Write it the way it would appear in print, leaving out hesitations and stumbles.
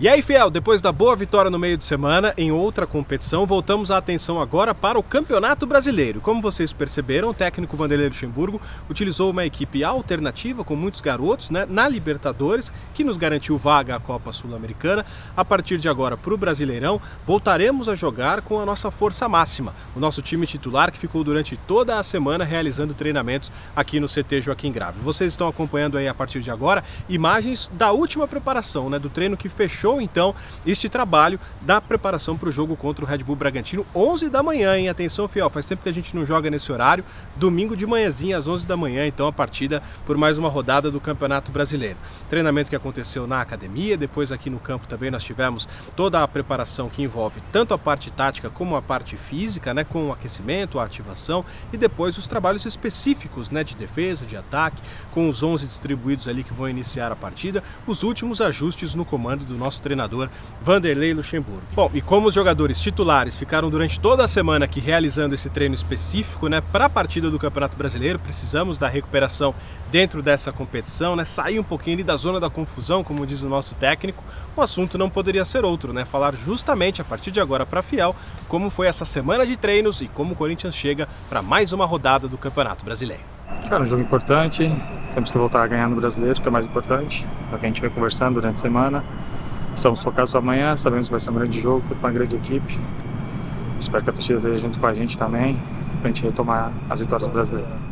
E aí, fiel, depois da boa vitória no meio de semana, em outra competição, voltamos a atenção agora para o Campeonato Brasileiro. Como vocês perceberam, o técnico Vanderlei Luxemburgo utilizou uma equipe alternativa com muitos garotos, na Libertadores, que nos garantiu vaga à Copa Sul-Americana. A partir de agora, para o Brasileirão, voltaremos a jogar com a nossa força máxima, o nosso time titular que ficou durante toda a semana realizando treinamentos aqui no CT Joaquim Grava. Vocês estão acompanhando aí, a partir de agora, imagens da última preparação, do treino que fechou então este trabalho da preparação para o jogo contra o Red Bull Bragantino, 11 da manhã, hein? Atenção, fiel, faz tempo que a gente não joga nesse horário, domingo de manhãzinha às 11 da manhã, então a partida por mais uma rodada do Campeonato Brasileiro. Treinamento que aconteceu na academia, depois aqui no campo também nós tivemos toda a preparação que envolve tanto a parte tática como a parte física, com o aquecimento, a ativação e depois os trabalhos específicos, de defesa, de ataque, com os 11 distribuídos ali que vão iniciar a partida, os últimos ajustes no comando do nosso treinador Vanderlei Luxemburgo. Bom, e como os jogadores titulares ficaram durante toda a semana aqui realizando esse treino específico, para a partida do Campeonato Brasileiro, precisamos da recuperação dentro dessa competição, sair um pouquinho ali da zona da confusão, como diz o nosso técnico. O assunto não poderia ser outro, falar justamente a partir de agora para a Fiel como foi essa semana de treinos e como o Corinthians chega para mais uma rodada do Campeonato Brasileiro. Cara, um jogo importante, temos que voltar a ganhar no Brasileiro, que é o mais importante, é o que a gente vai conversando durante a semana. Estamos focados para amanhã, sabemos que vai ser um grande jogo, uma grande equipe. Espero que a torcida esteja junto com a gente também, para a gente retomar as vitórias do Brasileiro.